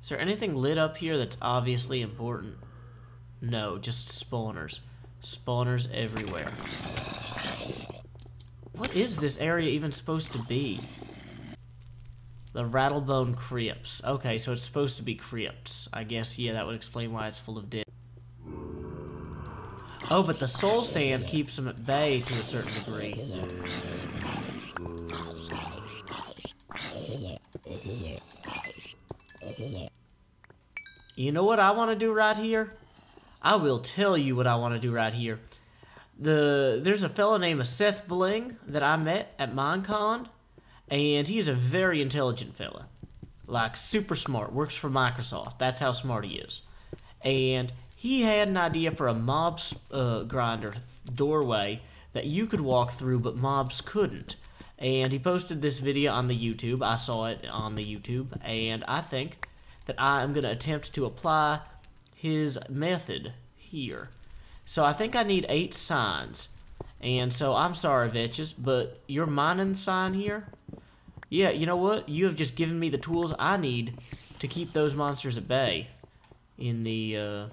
Is there anything lit up here that's obviously important? No, just spawners. Spawners everywhere. What is this area even supposed to be? The Rattlebone Crypts. Okay, so it's supposed to be crypts. I guess, yeah, that would explain why it's full of dead. Oh, but the soul sand keeps them at bay to a certain degree. You know what I want to do right here? I will tell you what I want to do right here. There's a fellow named SethBling that I met at MineCon, and he's a very intelligent fella. Like, super smart. Works for Microsoft. That's how smart he is. And he had an idea for a mob grinder doorway that you could walk through, but mobs couldn't. And he posted this video on the YouTube. I saw it on the YouTube, and I think that I am going to attempt to apply his method here. So I think I need 8 signs. And so I'm sorry, Vechs, but your mining sign here? Yeah, you know what? You have just given me the tools I need to keep those monsters at bay in the,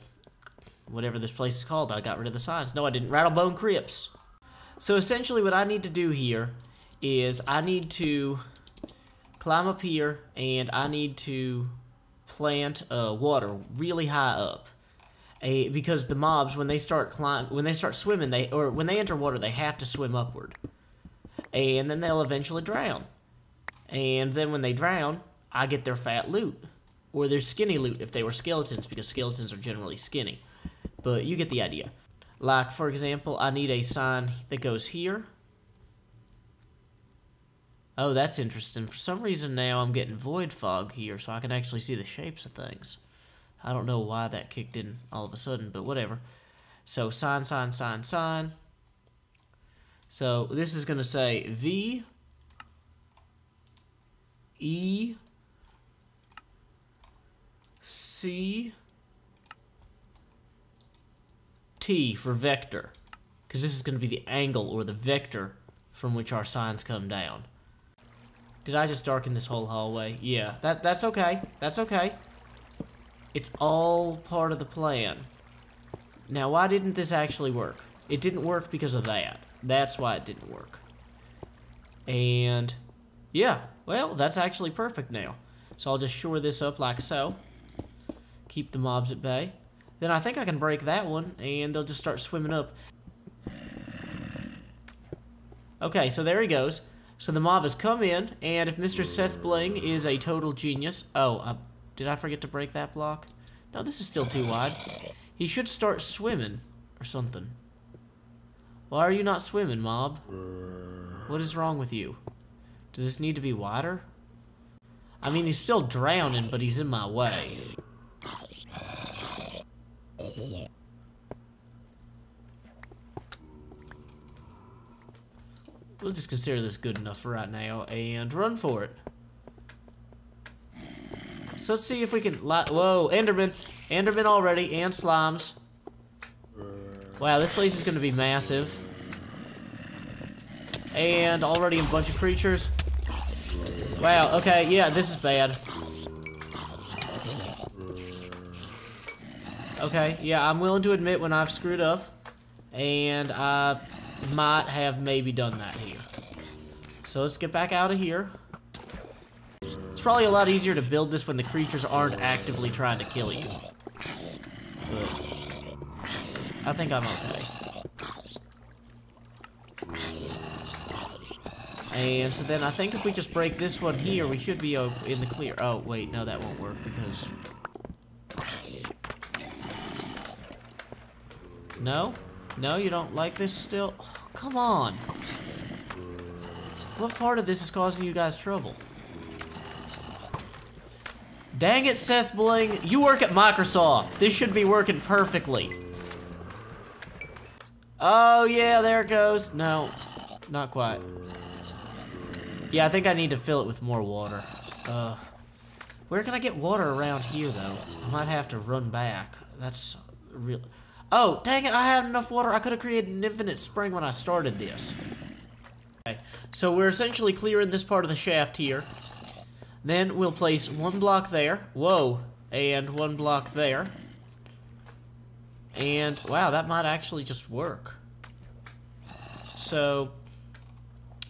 whatever this place is called. I got rid of the signs. No, I didn't. Rattlebone Crypts. So essentially what I need to do here is I need to climb up here and I need to plant water really high up, because the mobs, when they start swimming, when they enter water, they have to swim upward, and then they'll eventually drown. And then when they drown, I get their fat loot, or their skinny loot if they were skeletons, because skeletons are generally skinny. But you get the idea. Like, for example, I need a sign that goes here. Oh, that's interesting. For some reason now I'm getting void fog here, so I can actually see the shapes of things. I don't know why that kicked in all of a sudden, but whatever. So, sign, sign, sign, sign. So, this is going to say V, E, C, T for vector. Because this is going to be the angle, or the vector, from which our signs come down. Did I just darken this whole hallway? Yeah, that's okay. That's okay. It's all part of the plan. Now, why didn't this actually work? It didn't work because of that. That's why it didn't work. And, yeah. Well, that's actually perfect now. So I'll just shore this up like so. Keep the mobs at bay. Then I think I can break that one, and they'll just start swimming up. Okay, so there he goes. So the mob has come in, and if Mr. SethBling is a total genius... Oh, did I forget to break that block? No, this is still too wide. He should start swimming, or something. Why are you not swimming, mob? What is wrong with you? Does this need to be wider? I mean, he's still drowning, but he's in my way. We'll just consider this good enough for right now, and run for it. So let's see if we can... Whoa, Enderman! Enderman already, and slimes. Wow, this place is going to be massive. And already a bunch of creatures. Wow, okay, yeah, this is bad. Okay, yeah, I'm willing to admit when I've screwed up, and I might have maybe done that here. So let's get back out of here. It's probably a lot easier to build this when the creatures aren't actively trying to kill you. But I think I'm okay. And so then I think if we just break this one here, we should be in the clear. Oh, wait, no, that won't work because... No? No, you don't like this still? Oh, come on! What part of this is causing you guys trouble? Dang it, SethBling! You work at Microsoft! This should be working perfectly! Oh, yeah, there it goes! No, not quite. Yeah, I think I need to fill it with more water. Where can I get water around here, though? I might have to run back. That's real. Oh, dang it, I had enough water. I could have created an infinite spring when I started this. Okay, so we're essentially clearing this part of the shaft here. Then we'll place one block there. Whoa, and one block there. And wow, that might actually just work. So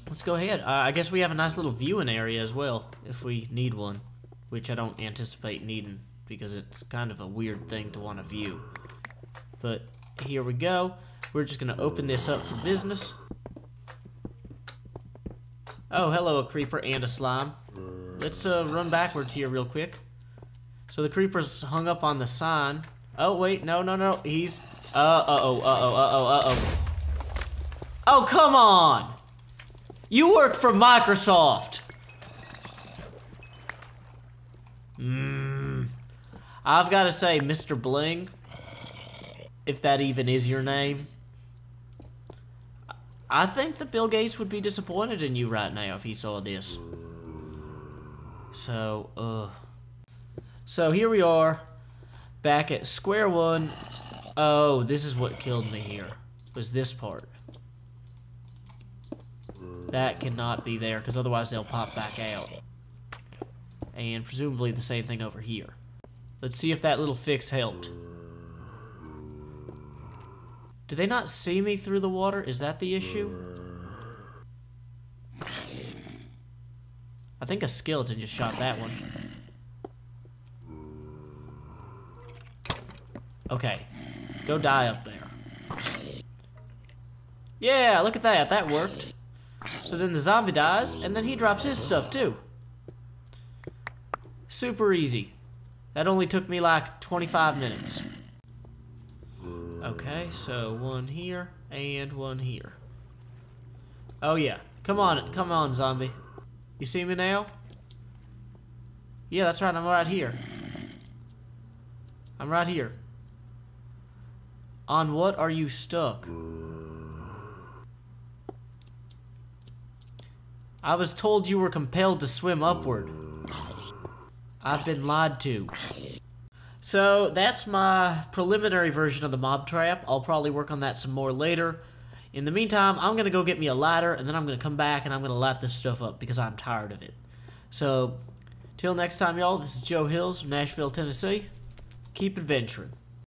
let's go ahead. I guess we have a nice little viewing area as well, if we need one, which I don't anticipate needing because it's kind of a weird thing to want to view. But here we go. We're just going to open this up for business. Oh, hello, a creeper and a slime. Let's run backwards here real quick. So the creeper's hung up on the sign. Oh, wait, no, no, no. He's... Oh, come on! You work for Microsoft! I've got to say, Mr. Bling, if that even is your name, I think that Bill Gates would be disappointed in you right now if he saw this. So, so here we are, back at square one. Oh, this is what killed me here, was this part. That cannot be there, because otherwise they'll pop back out. And presumably the same thing over here. Let's see if that little fix helped. Do they not see me through the water? Is that the issue? I think a skeleton just shot that one. Okay. Go die up there. Yeah, look at that. That worked. So then the zombie dies, and then he drops his stuff, too. Super easy. That only took me like 25 minutes. Okay, so one here, and one here. Oh yeah, come on, come on, zombie. You see me now? Yeah, that's right, I'm right here. I'm right here. On what are you stuck? I was told you were compelled to swim upward. I've been lied to. So that's my preliminary version of the mob trap. I'll probably work on that some more later. In the meantime, I'm going to go get me a lighter, and then I'm going to come back and I'm going to light this stuff up because I'm tired of it. So till next time, y'all, this is Joe Hills from Nashville, Tennessee. Keep adventuring.